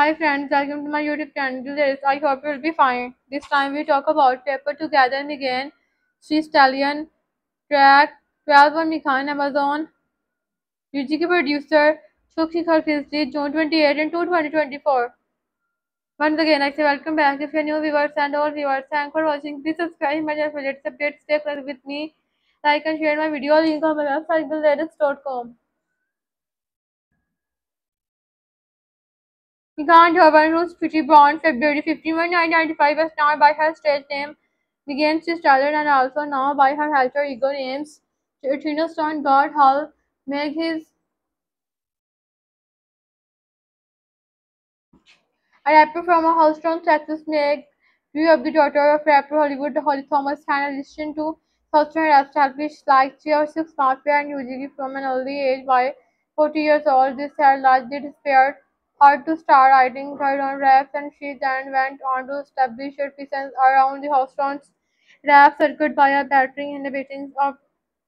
Hi friends, welcome to my YouTube channel. I hope you will be fine. This time we talk about Paper Together and again, Megan Thee Stallion, track 12 on Mekhan Amazon. UGK producer Shokhar Khizri, June 28 and 2, 2024. Once again, I say welcome back. If you are new viewers and all viewers, thanks for watching. Please subscribe my channel for latest updates. Stay connected with me. Like and share my video. Link on my website billboardhot100.com. Megan Thee, whose pretty born February 15, 1995, was known by her stage name Megan Thee Stallion and also now by her alter ego names Tina Snow and God Hall, made his a rapper from a house from Texas. Meg grew up the daughter of rapper Hollywood Holly Thomas and addition to Southern lifestyle which like 3 or 6 smartware and UGK from an early age. By 40 years old, this had largely disappeared. Hard to start writing her own raps, and she then went on to establish her presence around the Houston's rap circuit by a battering and the beatings of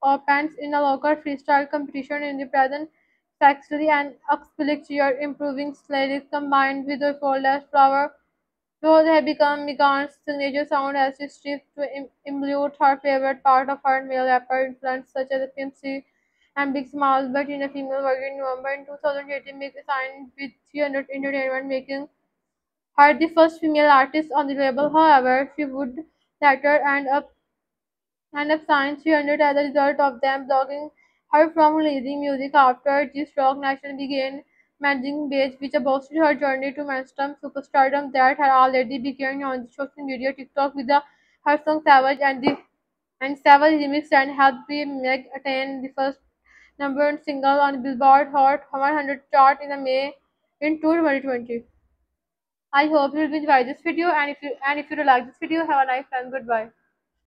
opponents in a local freestyle competition in the present sexually and expletier improving lyrics combined with her flawless flower. Those have become Megan's signature sound as she strives to emulate her favorite part of her male rapper influence such as the Pimp C and Big Smalls, but in a female version. November in 2018, Meg signed with 300 Entertainment, making her the first female artist on the label. However, she would later end up signing 300 as a result of them blocking her from releasing music after this. Roc Nation began managing Page, which boosted her journey to mainstream superstardom that had already begun on the social media TikTok with her song Savage and Savage remix and helped Meg attain the first number one single on Billboard Hot 100 chart in May in 2020. I hope you will enjoy this video, and if you like this video, have a nice time. Goodbye.